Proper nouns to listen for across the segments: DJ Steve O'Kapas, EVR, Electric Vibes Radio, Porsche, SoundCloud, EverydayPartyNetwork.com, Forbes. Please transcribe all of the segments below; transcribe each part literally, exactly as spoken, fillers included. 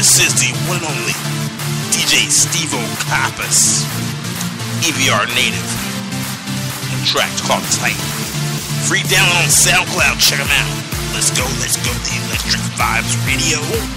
This is the one and only D J Steve O'Kapas, E V R native, and track called Tight. Free download on SoundCloud, check them out. Let's go, let's go, the Electric Vibes Radio.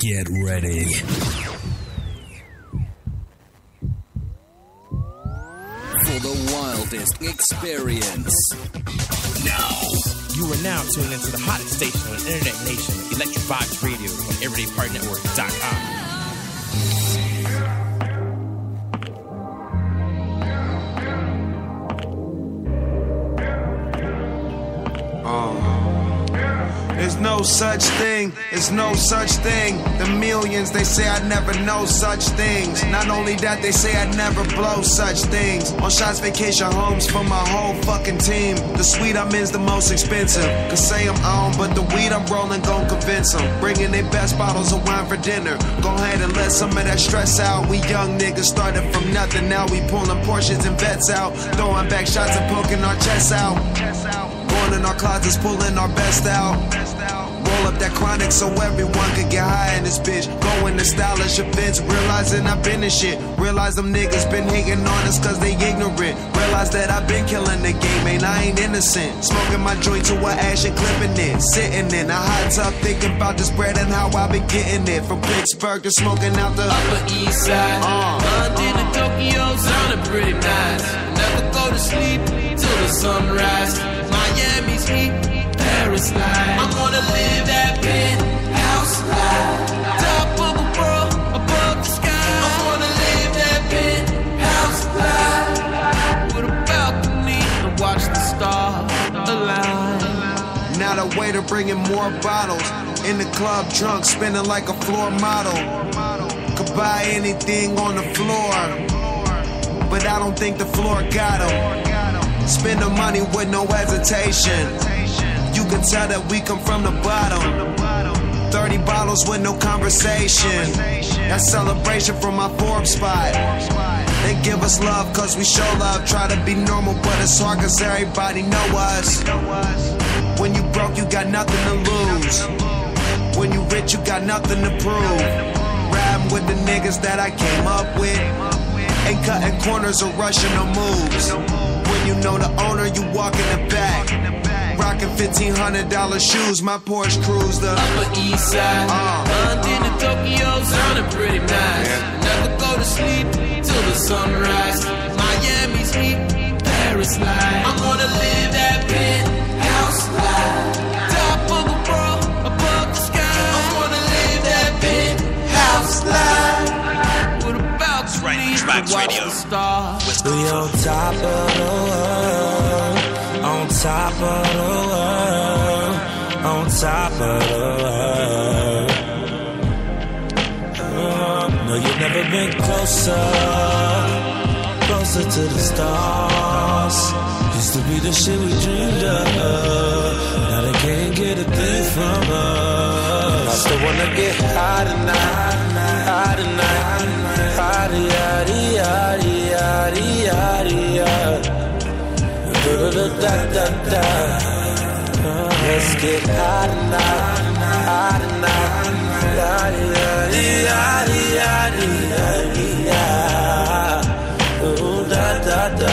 Get ready. For the wildest experience. Now. You are now tuning into the hottest station on Internet Nation, Electric Vibes Radio on Everyday Party Network dot com. No such thing, it's no such thing. The millions, they say I never know such things. Not only that, they say I never blow such things. On shots, vacation homes for my whole fucking team. The suite I'm in's the most expensive. Cause say I'm on, but the weed I'm rolling gon' convince them. Bringing their best bottles of wine for dinner. Go ahead and let some of that stress out. We young niggas started from nothing, now we pulling Porsches and vets out. Throwing back shots and poking our chests out. Going in our closets, pulling our best out. Roll up that chronic so everyone could get high in this bitch. Going to stylish events, realizing I've been in shit. Realize them niggas been hating on us cause they ignorant. Realize that I've been killing the game and I ain't innocent. Smoking my joint to an ash and clipping it. Sitting in a hot tub thinking about this bread and how I've been getting it. From Pittsburgh to smoking out the Upper East Side, uh, London uh, to Tokyo, sounding pretty nice. Never go to sleep till the sunrise. Miami's heat, Paris life. I'm gonna live that penthouse life. Top of the world, above the sky. I'm gonna live that penthouse life. With a balcony and watch the stars align. Now the waiter bringing more bottles. In the club drunk, spinning like a floor model. Could buy anything on the floor, but I don't think the floor got him. Spend the money with no hesitation. You can tell that we come from the bottom. Thirty bottles with no conversation. That celebration from my Forbes spot. They give us love cause we show love. Try to be normal but it's hard cause everybody know us. When you broke you got nothing to lose. When you rich you got nothing to prove. Riding with the niggas that I came up with. Ain't cutting corners or rushing no moves. When you know the owner you walk in the back. Rockin' fifteen hundred dollar shoes, my Porsche Cruise, the Upper East Side, uh, London to Tokyo, sounding pretty nice. Yeah. Never go to sleep till the sunrise. Miami's heat, Paris life. I'm gonna live that penthouse life. Top of the world, above the sky. I'm gonna live that penthouse life. With a balcony to watch the stars. We on top of the world. On top of the world, on top of the world. Oh, no, you've never been closer, closer to the stars. Used to be the shit we dreamed of, now they can't get a thing from us. wanna get high tonight, high tonight, high yaddy yaddy yaddy yaddy yaddy da da da. Let's get high tonight, high tonight, yaddy yaddy yaddy yaddy yaddy yaddy da da da.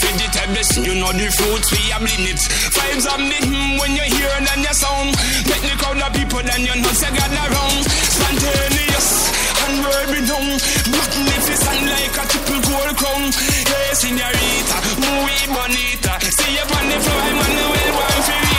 Vegetarian blessing, you know the fruits we have limits. Vibes are mitten when you hear and your sound. Make the crowd of people then you know say God around. Spontaneous and wearing down. Magnificent like a triple gold crown. Hey señorita, muy bonita. See you on the floor, I'm on the well one for it.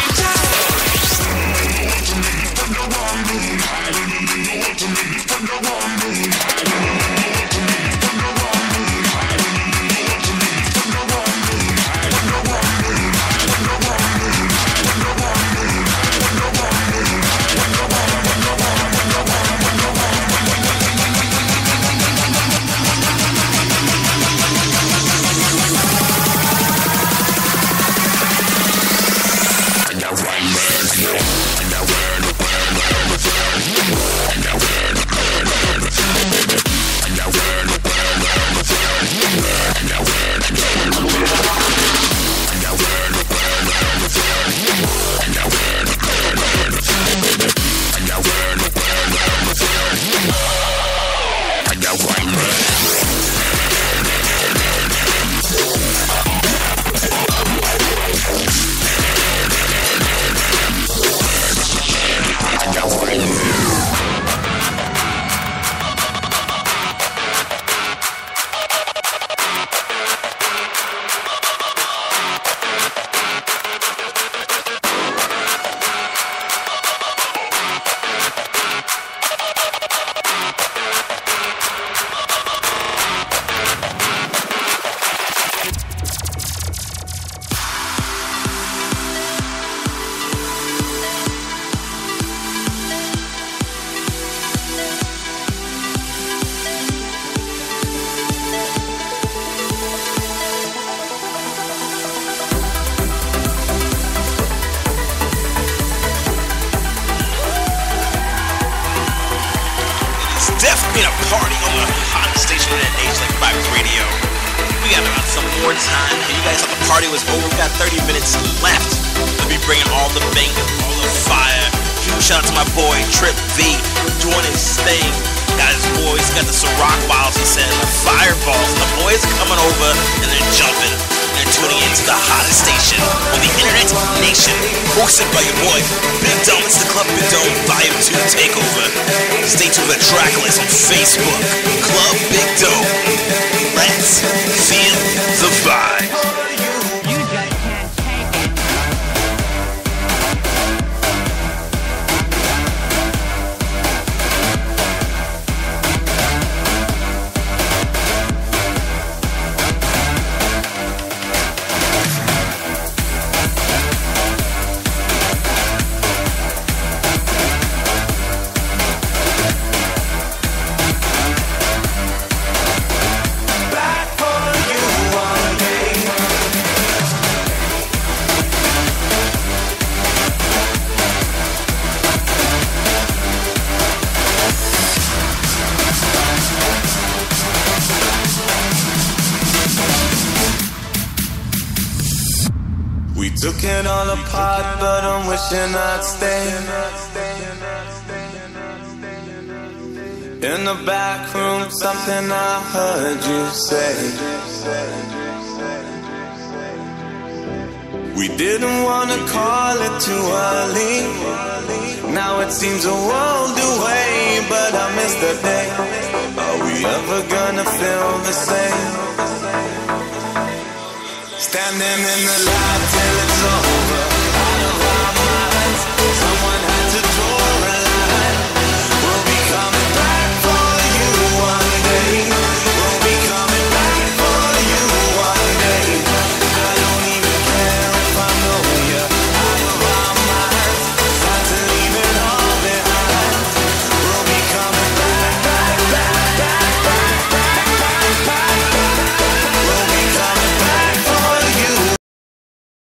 Something I heard you say. We didn't wanna call it too early. Now it seems a world away, but I miss the day. Are we ever gonna feel the same? Standing in the light till it's over.